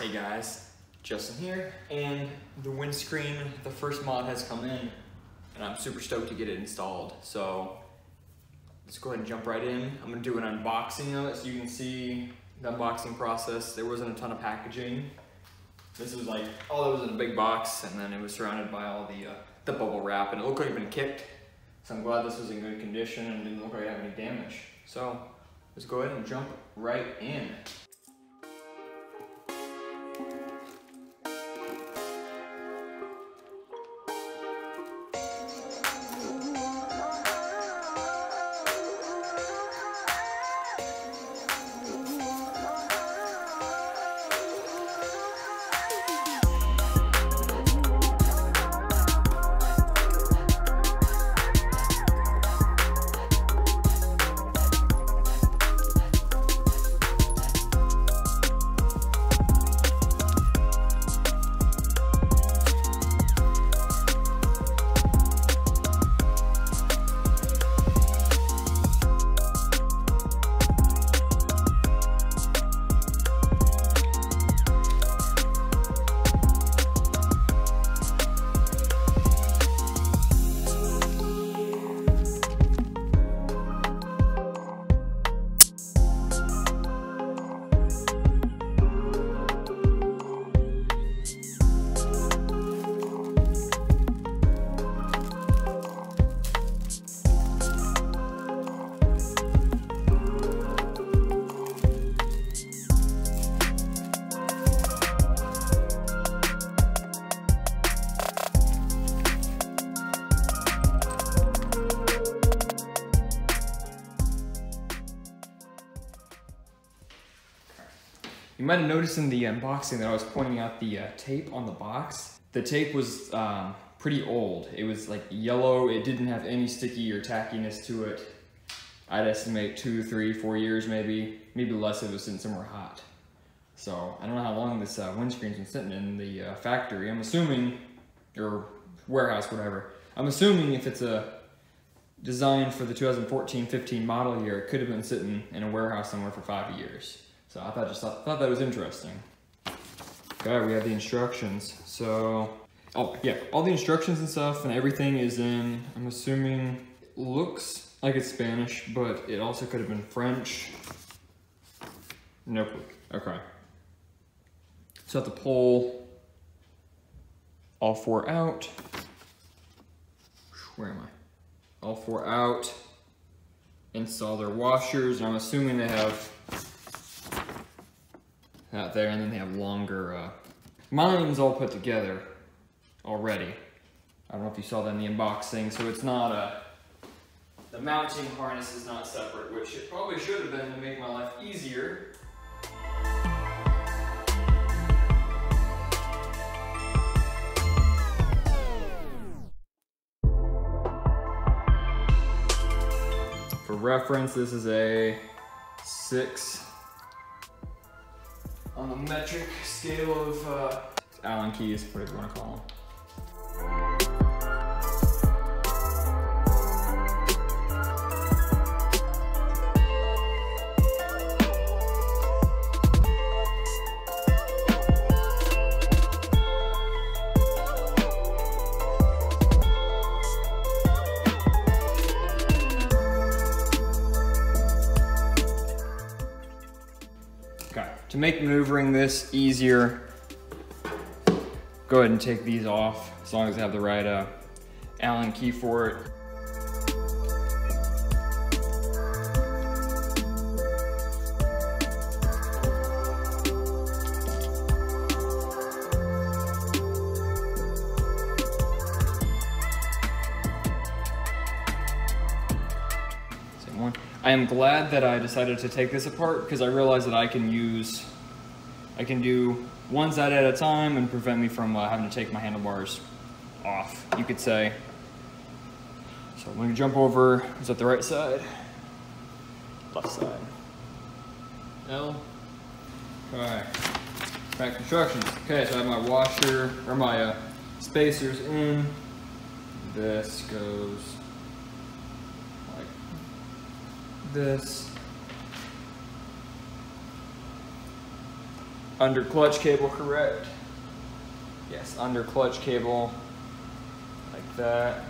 Hey guys, Justin here, and the windscreen, the first mod has come in, and I'm super stoked to get it installed. So let's go ahead and jump right in. I'm gonna do an unboxing of it so you can see the unboxing process. There wasn't a ton of packaging. This was like, all that was in a big box, and then it was surrounded by all the bubble wrap, and it looked like it had been kicked. So I'm glad this was in good condition and didn't look like it had any damage. So let's go ahead and jump right in. You might have noticed in the unboxing that I was pointing out the tape on the box. The tape was pretty old. It was like yellow. It didn't have any sticky or tackiness to it. I'd estimate 2, 3, 4 years maybe less if it was sitting somewhere hot. So I don't know how long this windscreen's been sitting in the factory. I'm assuming, or warehouse, whatever. I'm assuming if it's a design for the 2014-15 model year, it could have been sitting in a warehouse somewhere for 5 years. So I thought that was interesting. Okay, we have the instructions. So, oh yeah, all the instructions and stuff and everything is in, I'm assuming, looks like it's Spanish, but it also could have been French. Nope, okay. So I have to pull all four out. Where am I? All four out, install their washers, and I'm assuming they have out there, and then they have longer, mine's all put together already. I don't know if you saw that in the unboxing, so it's not a, the mounting harness is not separate, which it probably should have been to make my life easier. For reference, this is a 6. On the metric scale of Allen keys, whatever you want to call them. To make maneuvering this easier, go ahead and take these off, as long as I have the right Allen key for it. I am glad that I decided to take this apart because I realized that I can do one side at a time and prevent me from having to take my handlebars off, you could say. So I'm going to jump over. Is that the right side? Left side. L. Okay. Back constructions. Okay, so I have my washer, or my spacers in. This goes this Under clutch cable, correct? Yes, under clutch cable, like that.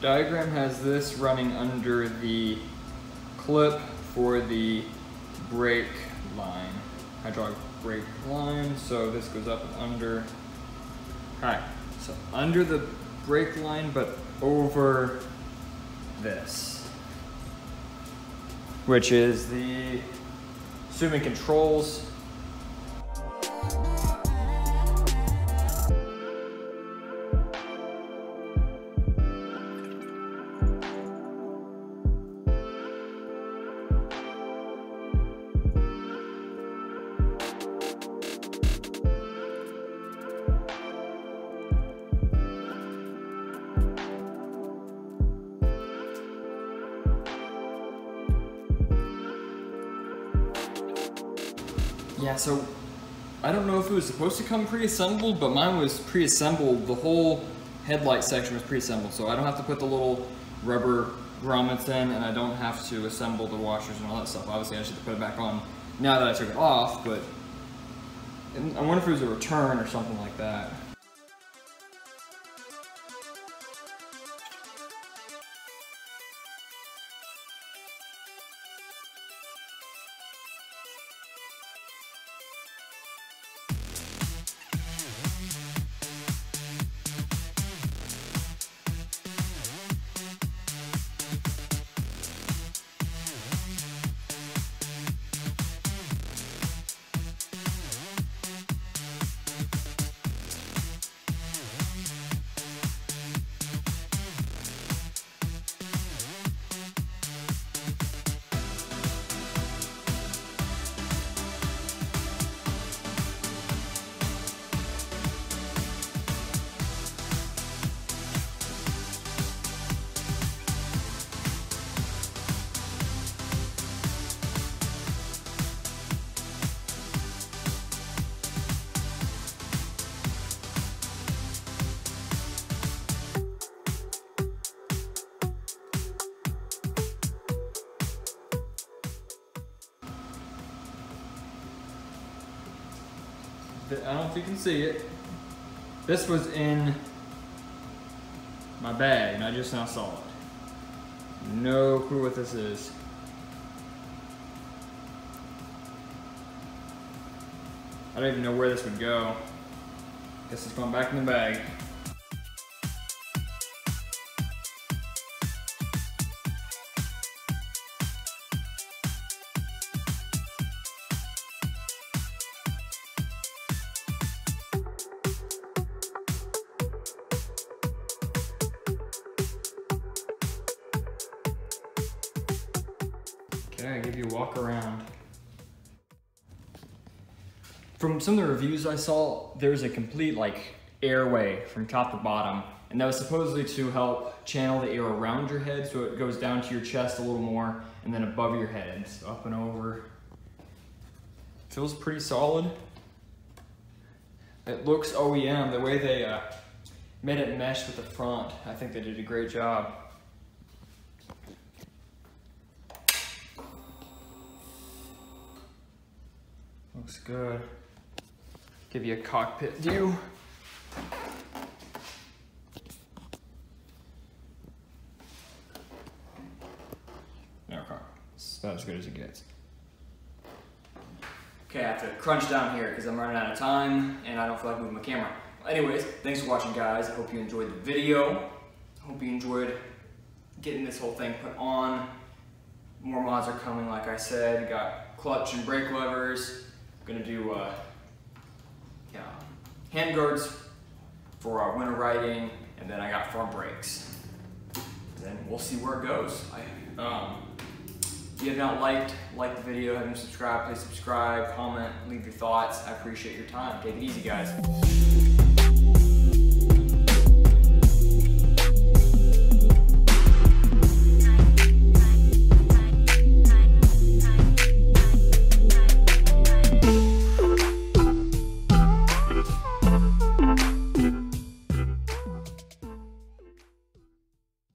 Diagram has this running under the clip for the brake line, hydraulic brake line. So this goes up and under. All right, so under the brake line, but over this, which is the Summit controls. Yeah, so I don't know if it was supposed to come pre-assembled, but mine was pre-assembled. The whole headlight section was pre-assembled, so I don't have to put the little rubber grommets in, and I don't have to assemble the washers and all that stuff. Obviously, I should put it back on now that I took it off, but I wonder if it was a return or something like that. I don't know if you can see it. This was in my bag and I just now saw it. No clue what this is. I don't even know where this would go. Guess it's going back in the bag. I give you a walk around. From some of the reviews I saw, there's a complete like airway from top to bottom, and that was supposedly to help channel the air around your head so it goes down to your chest a little more and then above your head, so up and over. Feels pretty solid. It looks OEM, the way they made it mesh with the front. I think they did a great job. Looks good. Give you a cockpit view. There we go. It's about as good as it gets. Okay, I have to crunch down here because I'm running out of time and I don't feel like moving my camera. Anyways, thanks for watching, guys. I hope you enjoyed the video. I hope you enjoyed getting this whole thing put on. More mods are coming, like I said. We got clutch and brake levers. Gonna do hand guards for our winter riding, and then I got front brakes. Then we'll see where it goes. you have not liked, like the video, haven't subscribed, please subscribe, comment, leave your thoughts. I appreciate your time. Take it easy, guys.